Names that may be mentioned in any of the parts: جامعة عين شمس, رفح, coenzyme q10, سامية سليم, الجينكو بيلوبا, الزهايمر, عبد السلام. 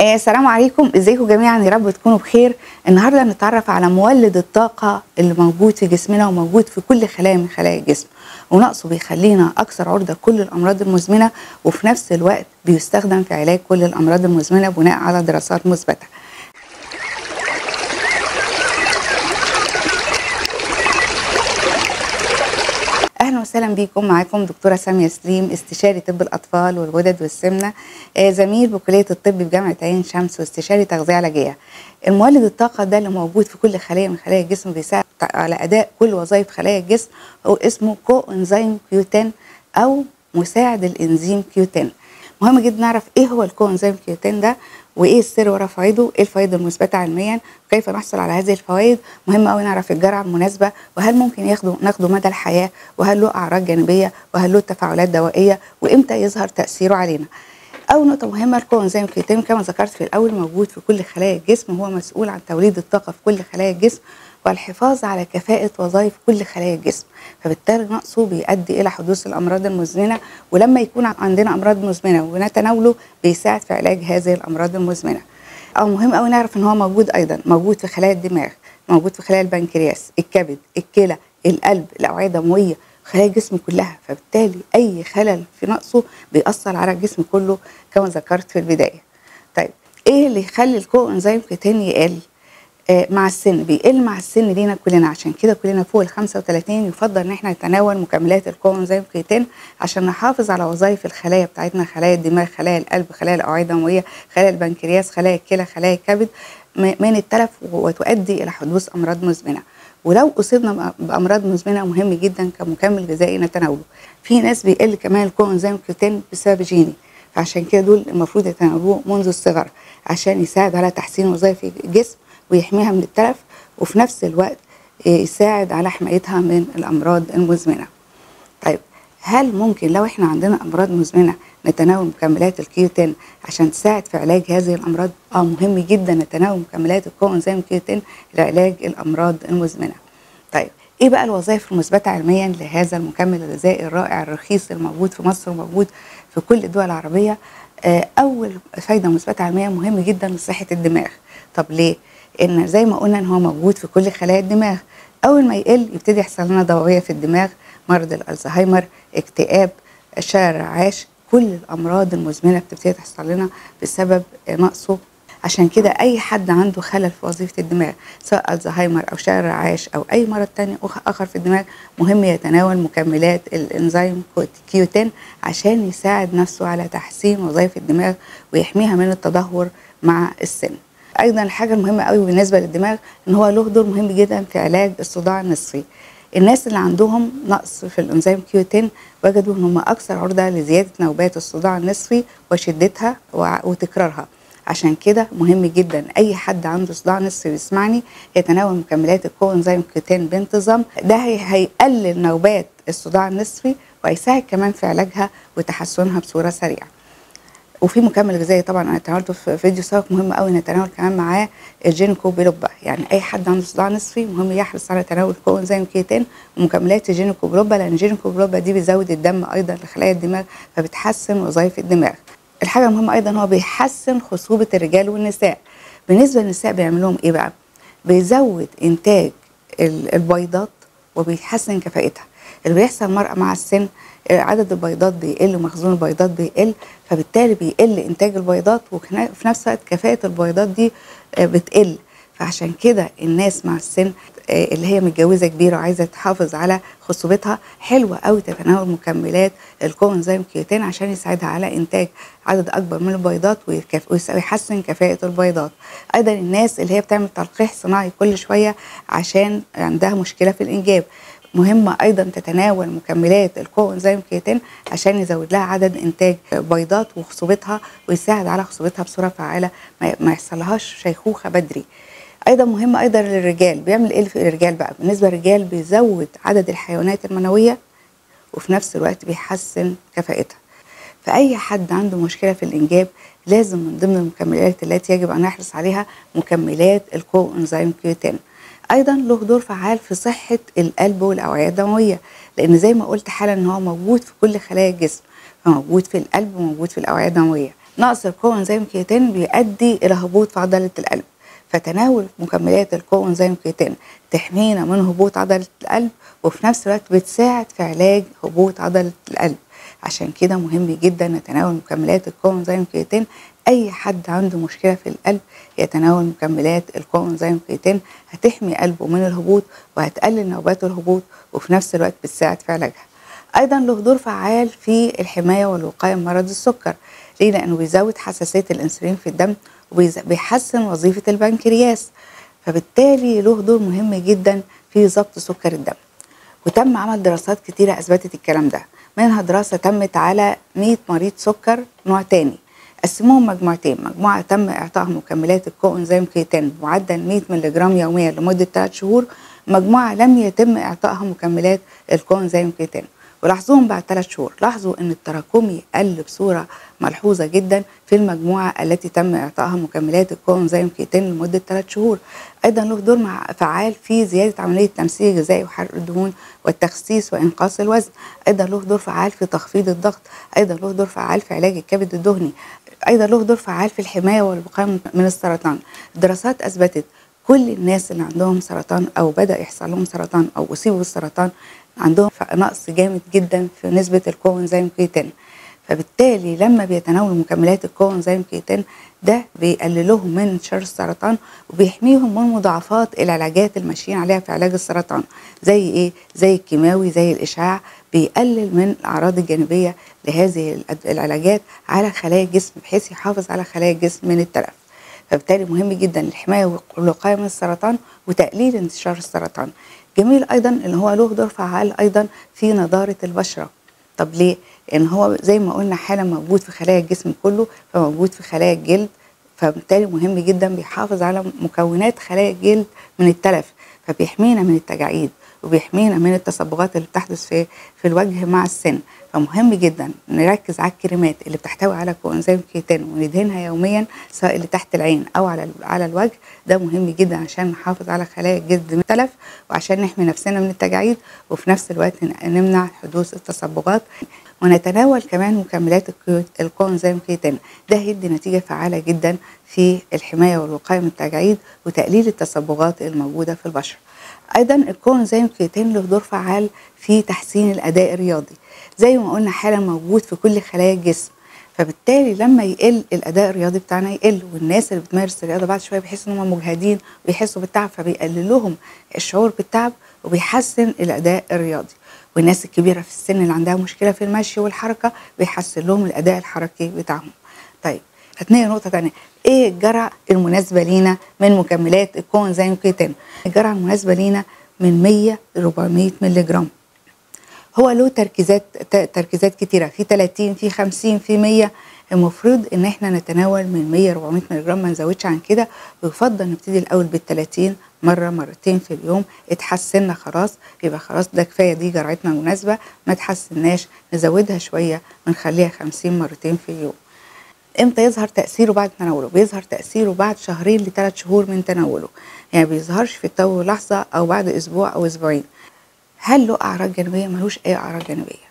السلام عليكم، ازيكم جميعا؟ يا رب تكونوا بخير. النهارده هنتعرف على مولد الطاقه اللي موجود في جسمنا وموجود في كل خلايا من خلايا الجسم، ونقصه بيخلينا اكثر عرضه لكل الامراض المزمنه، وفي نفس الوقت بيستخدم في علاج كل الامراض المزمنه بناء على دراسات مثبته. اهلا وسهلا بيكم، معاكم دكتوره سامية سليم، استشاري طب الاطفال والولد والسمنه، زميل بكليه الطب بجامعه عين شمس واستشاري تغذيه علاجيه. المولد الطاقه ده اللي موجود في كل خليه من خلايا الجسم بيساعد على اداء كل وظائف خلايا الجسم، هو اسمه coenzyme q10 او مساعد الانزيم q10. مهم جدا نعرف ايه هو الكوانزيم q10 ده، وايه السر ورا فوائده، ايه الفوائد المثبته علميا، وكيف نحصل على هذه الفوائد. مهم قوي نعرف الجرعه المناسبه، وهل ممكن ناخده مدى الحياه، وهل له اعراض جانبيه، وهل له تفاعلات دوائيه، وامتى يظهر تاثيره علينا. اول نقطه مهمه، الكوانزيم q10 كما ذكرت في الاول موجود في كل خلايا الجسم، وهو مسؤول عن توليد الطاقه في كل خلايا الجسم والحفاظ على كفاءة وظائف كل خلايا الجسم، فبالتالي نقصه بيؤدي إلى حدوث الأمراض المزمنة، ولما يكون عندنا أمراض مزمنة ونتناوله بيساعد في علاج هذه الأمراض المزمنة. أو مهم أوي نعرف إن هو موجود أيضًا، موجود في خلايا الدماغ، موجود في خلايا البنكرياس، الكبد، الكلى، القلب، الأوعية الدموية، خلايا الجسم كلها، فبالتالي أي خلل في نقصه بيأثر على الجسم كله كما ذكرت في البداية. طيب إيه اللي يخلي الكوانزيم q10 يقل؟ مع السن، بيقل مع السن لينا كلنا، عشان كده كلنا فوق ال 35 يفضل ان احنا نتناول مكملات الكوانزيم q10 عشان نحافظ على وظائف الخلايا بتاعتنا، خلايا الدماغ، خلايا القلب، خلايا الاوعيه الدمويه، خلايا البنكرياس، خلايا الكلى، خلايا الكبد من التلف، وتؤدي الى حدوث امراض مزمنه. ولو اصبنا بامراض مزمنه مهم جدا كمكمل غذائي نتناوله. في ناس بيقل كمان الكوانزيم q10 بسبب جيني، فعشان كده دول المفروض يتناولوه منذ الصغر عشان يساعد على تحسين وظائف الجسم ويحميها من التلف، وفي نفس الوقت يساعد على حمايتها من الأمراض المزمنة. طيب هل ممكن لو احنا عندنا أمراض مزمنة نتناول مكملات الكيوتين عشان تساعد في علاج هذه الأمراض؟ مهم جدا نتناول مكملات الكوانزيم q10 لعلاج الأمراض المزمنة. طيب ايه بقى الوظائف المثبته علميا لهذا المكمل الغذائي الرائع الرخيص الموجود في مصر وموجود في كل الدول العربية؟ أول فايدة مثبته علميا مهم جدا لصحة الدماغ. طب ليه؟ ان زي ما قلنا ان هو موجود في كل خلايا الدماغ، اول ما يقل يبتدي يحصل لنا دوائيه في الدماغ، مرض الزهايمر، اكتئاب، شلل رعاش، كل الامراض المزمنه بتبتدي تحصل لنا بسبب نقصه. عشان كده اي حد عنده خلل في وظيفه الدماغ سواء الزهايمر او شلل رعاش او اي مرض تاني اخر في الدماغ مهم يتناول مكملات الانزيم q10 عشان يساعد نفسه على تحسين وظائف الدماغ ويحميها من التدهور مع السن. ايضا الحاجه المهمه قوي بالنسبه للدماغ ان هو له دور مهم جدا في علاج الصداع النصفي. الناس اللي عندهم نقص في الانزيم q10 وجدوا ان هم اكثر عرضه لزياده نوبات الصداع النصفي وشدتها وتكرارها، عشان كده مهم جدا اي حد عنده صداع نصفي بيسمعني يتناول مكملات الكوانزيم q10 بانتظام. ده هيقلل نوبات الصداع النصفي وهيساعد كمان في علاجها وتحسنها بصوره سريعه. وفي مكمل غذائي طبعا انا تناولته في فيديو سابق مهم قوي نتناول كمان معاه، الجينكو بيلوبا. يعني اي حد عنده صداع نصفي مهم يحرص على تناول كوانزيم q10 ومكملات الجينكو بيلوبا، لان الجينكو بيلوبا دي بيزود الدم ايضا لخلايا الدماغ فبتحسن وظائف الدماغ. الحاجه المهمه ايضا هو بيحسن خصوبه الرجال والنساء. بالنسبه للنساء بيعملوهم ايه بقى؟ بيزود انتاج البيضات وبيحسن كفاءتها. اللي بيحصل المرأة مع السن عدد البيضات بيقل ومخزون البيضات بيقل، فبالتالي بيقل انتاج البيضات وفي نفس الوقت كفاءة البيضات دي بتقل. فعشان كده الناس مع السن اللي هي متجوزة كبيرة وعايزة تحافظ على خصوبتها حلوة قوي تتناول مكملات الكوانزيم q10 عشان يساعدها على انتاج عدد اكبر من البيضات ويحسن كفاءة البيضات. ايضا الناس اللي هي بتعمل تلقيح صناعي كل شوية عشان عندها مشكلة في الانجاب مهمة أيضا تتناول مكملات الكوانزيم q10 عشان يزود لها عدد إنتاج بيضات وخصوبتها ويساعد على خصوبتها بصورة فعالة ما يحصلهاش شيخوخة بدري. أيضا مهمة أيضا للرجال، بيعمل إيه في الرجال بقى؟ بالنسبة للرجال بيزود عدد الحيوانات المنوية وفي نفس الوقت بيحسن كفاءتها. فأي حد عنده مشكلة في الإنجاب لازم من ضمن المكملات التي يجب أن نحرص عليها مكملات الكوانزيم q10. ايضا له دور فعال في صحه القلب والاوعيه الدمويه، لان زي ما قلت حالا ان هو موجود في كل خلايا الجسم، فموجود في القلب وموجود في الاوعيه الدمويه. نقص الكوانزيم كيتين بيؤدي إلى هبوط في عضلة القلب، فتناول مكملات الكوانزيم كيتين تحمينا من هبوط عضلة القلب، وفي نفس الوقت بتساعد في علاج هبوط عضلة القلب. عشان كده مهم جدا نتناول مكملات الكوانزيم كيتين. اي حد عنده مشكله في القلب يتناول مكملات الكوانزيم كيتين، هتحمي قلبه من الهبوط وهتقلل نوبات الهبوط، وفي نفس الوقت بتساعد في علاجها. ايضا له دور فعال في الحمايه والوقايه من مرض السكر. ليه؟ لانه بيزود حساسيه الانسولين في الدم وبيحسن وظيفه البنكرياس، فبالتالي له دور مهم جدا في ضبط سكر الدم. وتم عمل دراسات كتيره اثبتت الكلام ده، منها دراسه تمت على 100 مريض سكر نوع تاني، قسموهم مجموعتين، مجموعه تم اعطائهم مكملات الكوانزيم كيتين بمعدل 100 ملغ يوميا لمده 3 شهور، مجموعه لم يتم اعطائهم مكملات الكوانزيم كيتين. ولاحظوهم بعد 3 شهور، لاحظوا ان التراكمي قل بصوره ملحوظه جدا في المجموعه التي تم اعطائها مكملات الكوانزيم كيتين لمده 3 شهور. ايضا له دور فعال في زياده عمليه تمثيل الغذائي وحرق الدهون والتخسيس وانقاص الوزن. ايضا له دور فعال في تخفيض الضغط. ايضا له دور فعال في علاج الكبد الدهني. ايضا له دور فعال في الحمايه والوقايه من السرطان. الدراسات اثبتت كل الناس اللي عندهم سرطان او بدا يحصل لهم سرطان او اصيبوا بالسرطان عندهم نقص جامد جدا في نسبه الكوانزيم كيتين، فبالتالي لما بيتناولوا مكملات الكوانزيم كيتين ده بيقللهم من انتشار السرطان وبيحميهم من مضاعفات العلاجات اللي ماشيين عليها في علاج السرطان، زي ايه؟ زي الكيماوي، زي الاشعاع. بيقلل من الاعراض الجانبيه لهذه العلاجات على خلايا الجسم بحيث يحافظ على خلايا الجسم من التلف، فبالتالي مهم جدا الحمايه والوقايه من السرطان وتقليل انتشار السرطان. جميل ايضا ان هو له دور فعال ايضا في نضاره البشره. طب ليه؟ ان هو زي ما قلنا حالا موجود في خلايا الجسم كله، فموجود في خلايا الجلد، فبالتالي مهم جدا بيحافظ على مكونات خلايا الجلد من التلف، فبيحمينا من التجاعيد وبيحمينا من التصبغات اللي بتحدث في الوجه مع السن. فمهم جدا نركز على الكريمات اللي بتحتوي على كوانزيم كيتين وندهنها يوميا، سواء اللي تحت العين او على الوجه. ده مهم جدا عشان نحافظ على خلايا الجلد من التلف وعشان نحمي نفسنا من التجاعيد، وفي نفس الوقت نمنع حدوث التصبغات. ونتناول كمان مكملات الكوانزيم كيتين، ده هيدي نتيجه فعاله جدا في الحمايه والوقايه من التجاعيد وتقليل التصبغات الموجوده في البشره. ايضا الكوانزيم كيتين له دور فعال في تحسين الاداء الرياضي، زي ما قلنا حالا موجود في كل خلايا الجسم، فبالتالي لما يقل الاداء الرياضي بتاعنا يقل، والناس اللي بتمارس الرياضه بعد شويه بيحسوا ان هم مجهدين وبيحسوا بالتعب، فبيقلل لهم الشعور بالتعب وبيحسن الاداء الرياضي. والناس الكبيره في السن اللي عندها مشكله في المشي والحركه بيحسن لهم الاداء الحركي بتاعهم. طيب هتنقل نقطه ثانيه، ايه الجرعه المناسبه لينا من مكملات الكوانزيم كيتين؟ الجرعه المناسبه لينا من 100 ل 400 مللي جرام. هو له تركيزات كتيره، في 30، في 50، في 100. المفروض ان احنا نتناول من 100 ل 400 مللي جرام، ما نزودش عن كده. ويفضل نبتدي الاول بال30 مره مرتين في اليوم. اتحسنا خلاص يبقى خلاص ده كفايه، دي جرعتنا المناسبه. ما تحسناش نزودها شويه ونخليها 50 مرتين في اليوم. امتى يظهر تاثيره بعد تناوله؟ بيظهر تاثيره بعد 2 ل 3 شهور من تناوله، يعني ما بيظهرش في التناول لحظه او بعد اسبوع او اسبوعين. هل له اعراض جانبيه؟ ملوش اي اعراض جانبيه.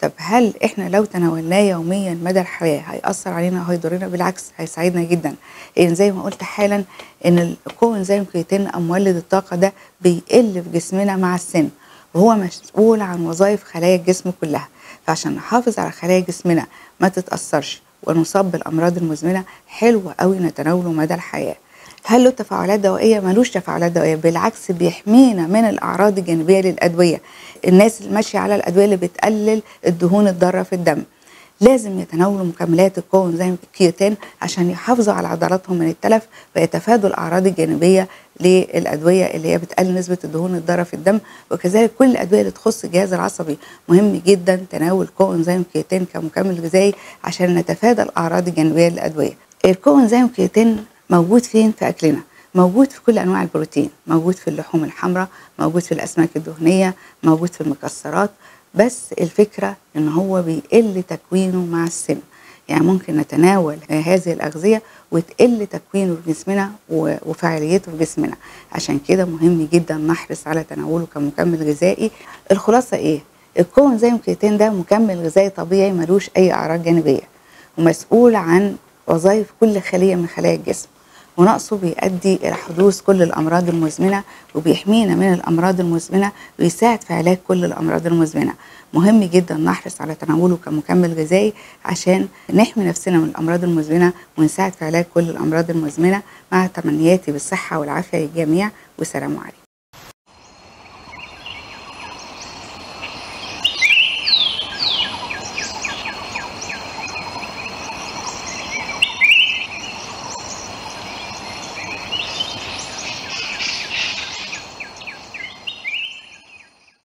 طب هل احنا لو تناولناه يوميا مدى الحياه هيأثر علينا وهيضرنا؟ بالعكس هيساعدنا جدا، لان زي ما قلت حالا ان الكوانزيم كيتين او مولد الطاقه ده بيقل في جسمنا مع السن، وهو مسؤول عن وظائف خلايا الجسم كلها. فعشان نحافظ على خلايا جسمنا ما تتأثرش ونصاب بالامراض المزمنه، حلوه قوي نتناوله مدى الحياه. هل له تفاعلات دوائيه؟ ملوش تفاعلات دوائيه، بالعكس بيحمينا من الاعراض الجانبيه للادويه. الناس اللي ماشيه على الادويه اللي بتقلل الدهون الضاره في الدم لازم يتناولوا مكملات الكوانزيم كيتين عشان يحافظوا على عضلاتهم من التلف ويتفادوا الاعراض الجانبيه للادويه اللي هي بتقلل نسبه الدهون الضاره في الدم. وكذلك كل الادويه اللي تخص الجهاز العصبي مهم جدا تناول كوانزيم كيتين كمكمل غذائي عشان نتفادى الاعراض الجانبيه للادويه. الكوانزيم كيتين موجود فين في اكلنا؟ موجود في كل انواع البروتين، موجود في اللحوم الحمراء، موجود في الاسماك الدهنيه، موجود في المكسرات. بس الفكره ان هو بيقل تكوينه مع السن، يعني ممكن نتناول هذه الاغذيه وتقل تكوينه في جسمنا وفعاليته في جسمنا. عشان كده مهم جدا نحرص على تناوله كمكمل غذائي. الخلاصه ايه؟ الكوانزيم كيتين ده مكمل غذائي طبيعي ملوش اي اعراض جانبيه، ومسؤول عن وظائف كل خلية من خلايا الجسم، ونقصه بيؤدي إلى حدوث كل الأمراض المزمنة وبيحمينا من الأمراض المزمنة ويساعد في علاج كل الأمراض المزمنة. مهم جدا نحرص على تناوله كمكمل غذائي عشان نحمي نفسنا من الأمراض المزمنة ونساعد في علاج كل الأمراض المزمنة. مع تمنياتي بالصحة والعافية للجميع، والسلام عليكم.